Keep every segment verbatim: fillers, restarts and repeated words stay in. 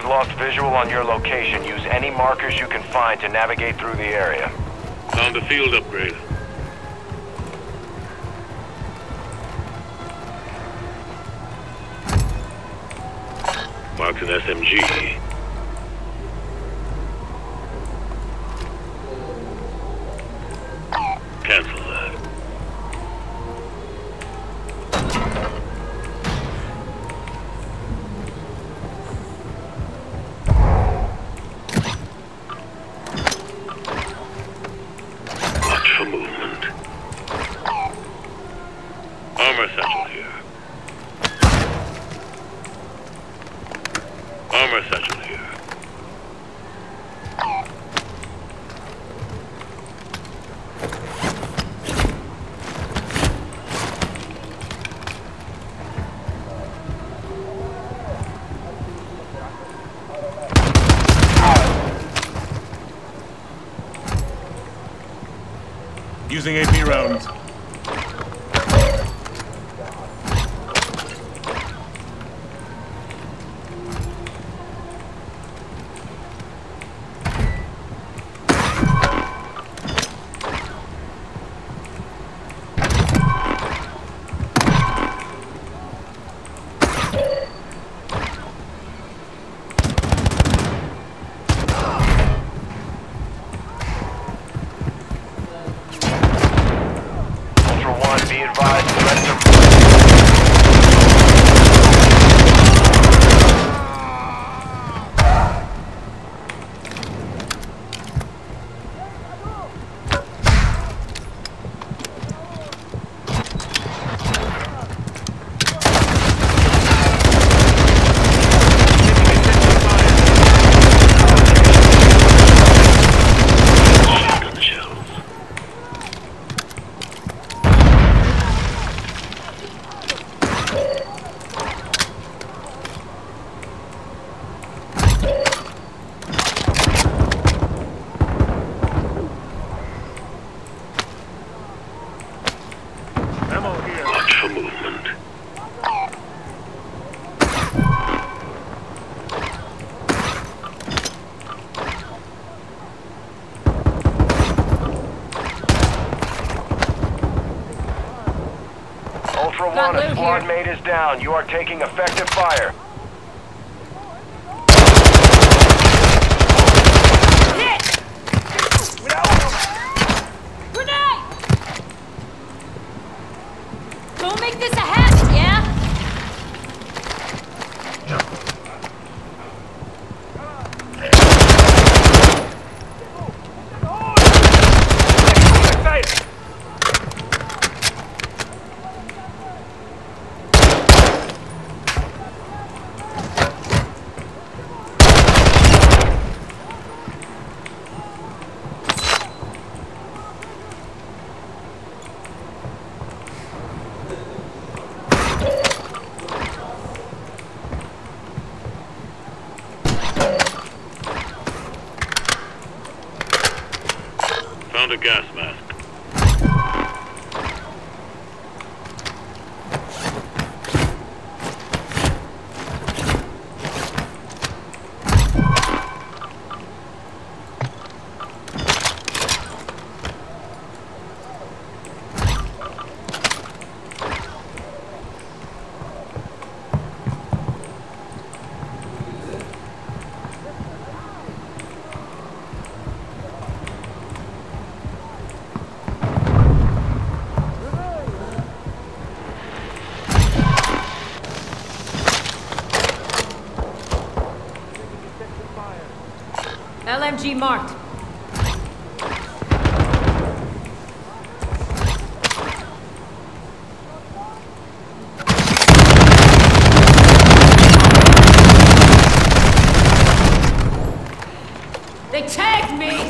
we've lost visual on your location. Use any markers you can find to navigate through the area. Found a field upgrade. Marked an S M G. Cancel that. Watch for movement. Armor satchel here. Armor satchel here. Using A P rounds. A squad mate is down. You are taking effective fire. Found a gas mask. L M G marked. They tagged me!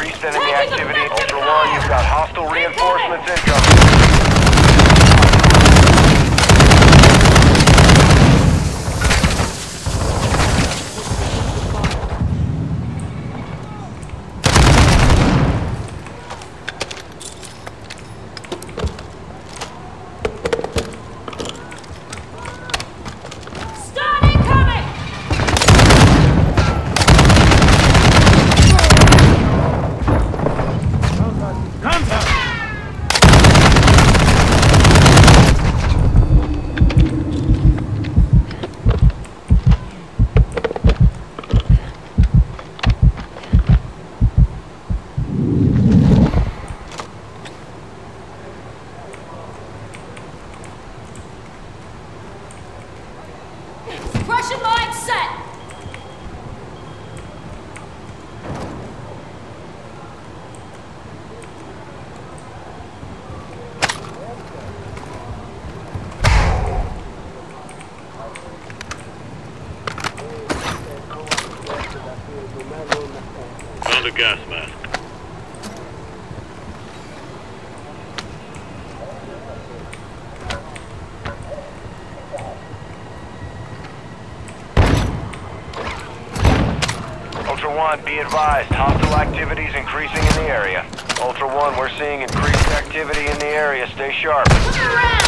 increased enemy activity. Ultra One, you've got hostile reinforcements incoming. Stun incoming! Russian line set! Found a gas mask. Ultra One, be advised, hostile activities increasing in the area. Ultra One, we're seeing increased activity in the area. Stay sharp. Look around!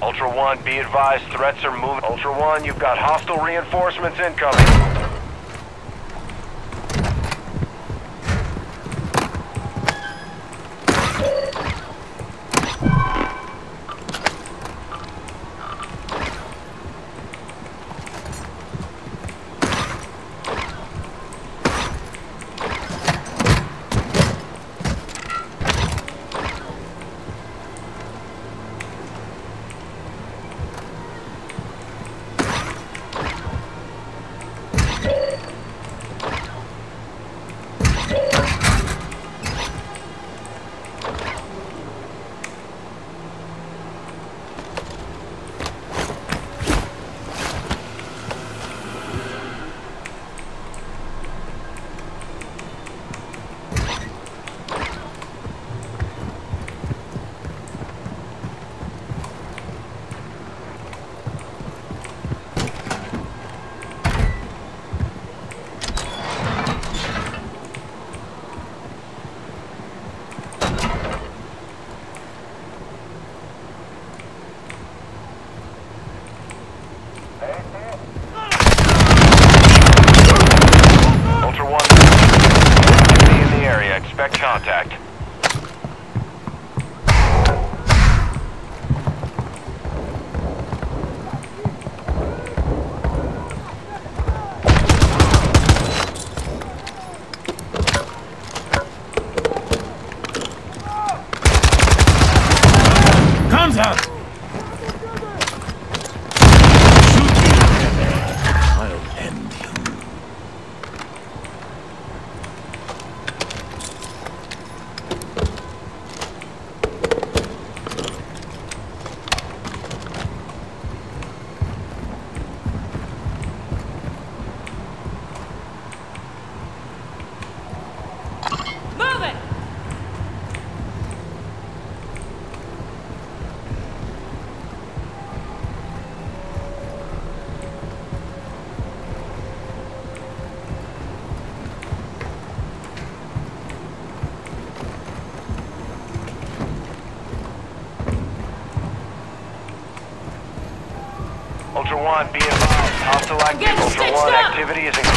Ultra One, be advised, threats are moving. Ultra One, you've got hostile reinforcements incoming. contact. Ultra One, be advised. Hostile activity. Ultra One, activity is a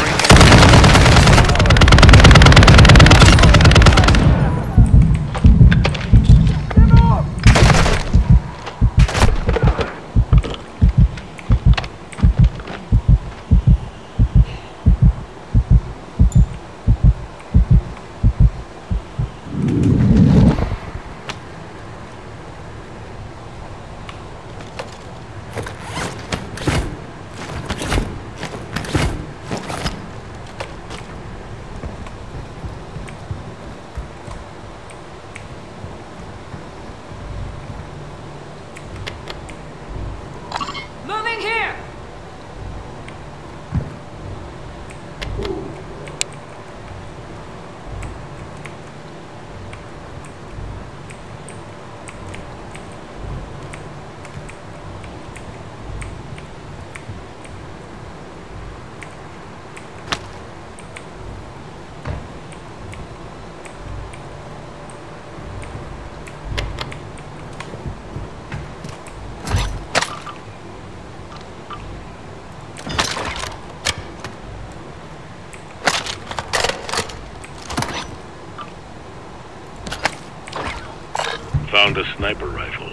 sniper rifle.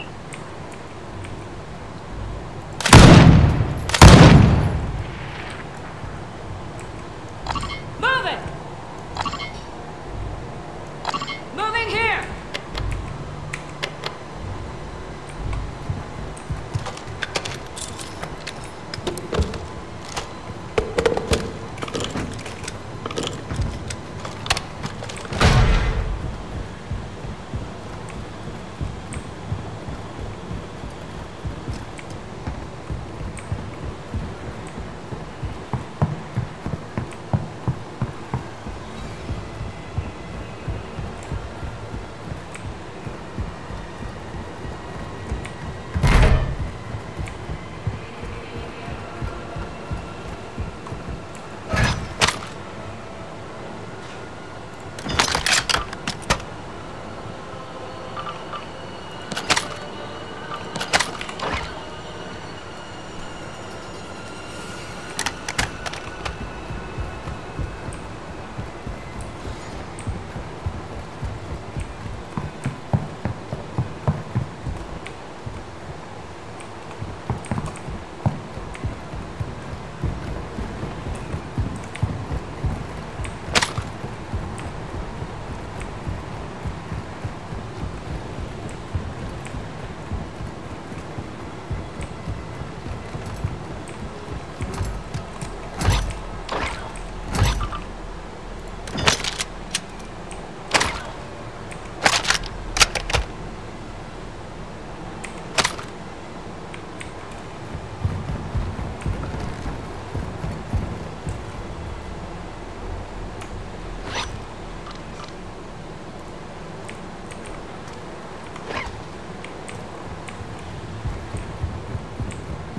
Moving! Moving here!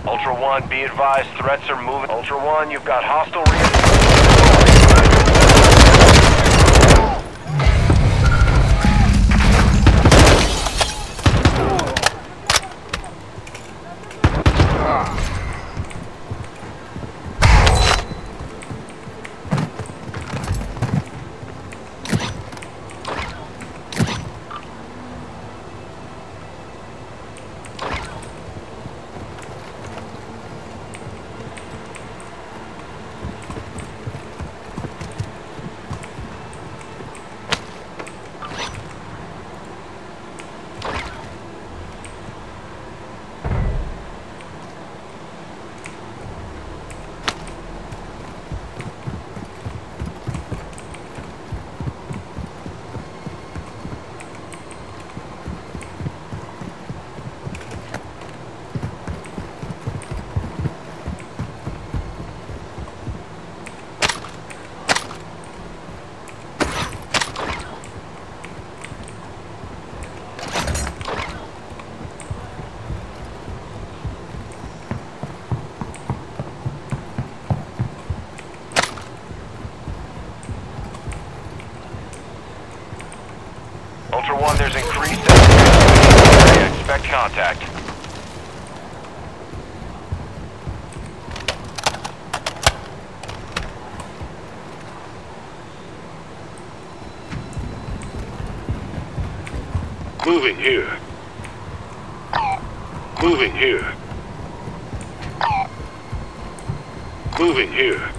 Ultra One, be advised, threats are moving. Ultra One, you've got hostile reinforcements. Ultra One, there's increased activity. Expect contact. Moving here. Moving here. Moving here.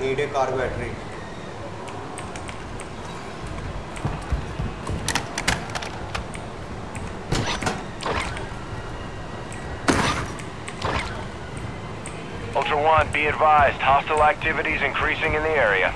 Need a car battery. Ultra One, be advised, hostile activities increasing in the area.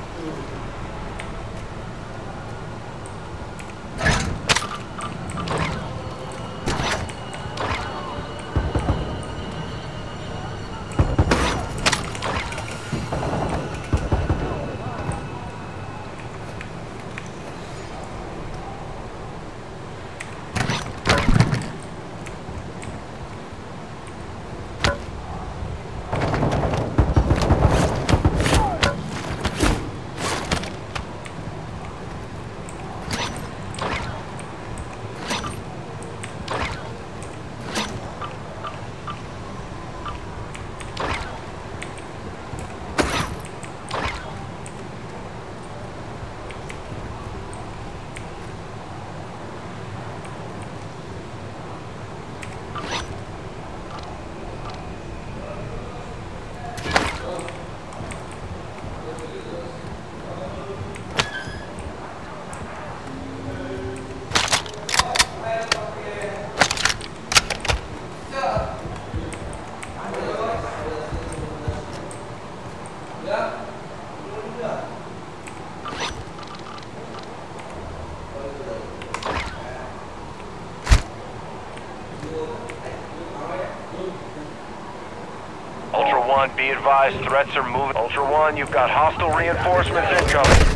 Be advised, threats are moving. Ultra One, you've got hostile reinforcements incoming.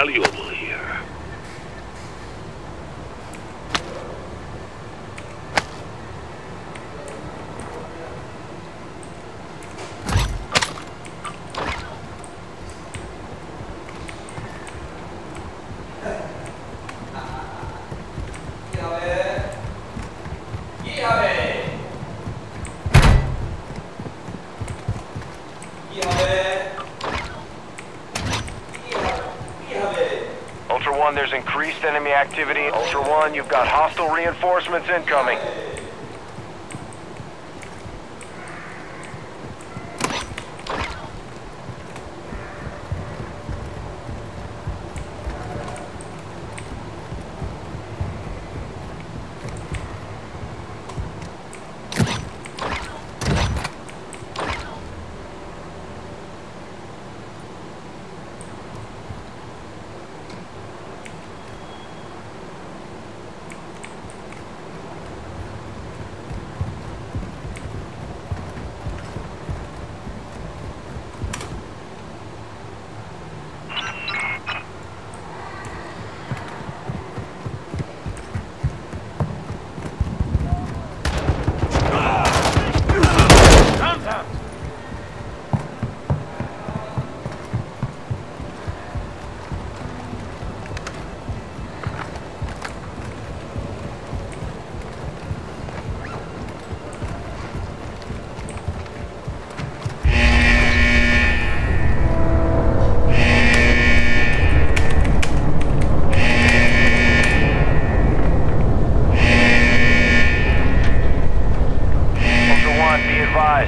valuable here. Ultra one, there's increased enemy activity. Ultra one, you've got hostile reinforcements incoming.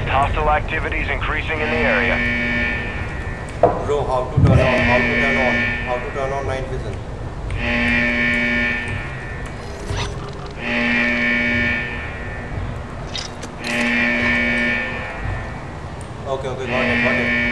Hostile activities increasing in the area. Bro, how to turn on? How to turn on? How to turn on night vision? Okay, okay, got it, got it.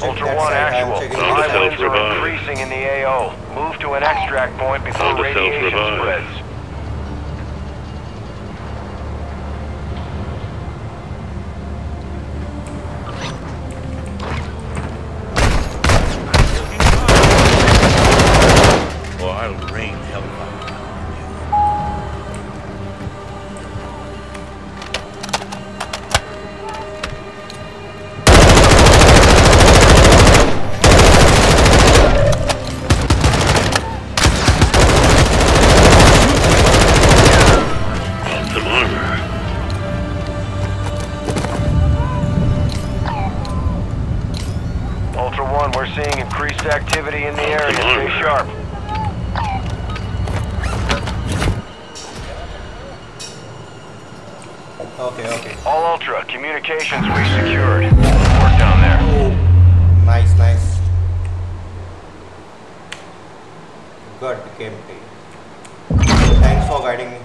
Ultra one actual. Hostiles are increasing in the A O. Move to an extract point before radiation spreads. Activity in the area, stay sharp. Okay, okay. All Ultra, communications we secured. Work down there. Oh, nice, nice. God became big. Thanks for guiding me.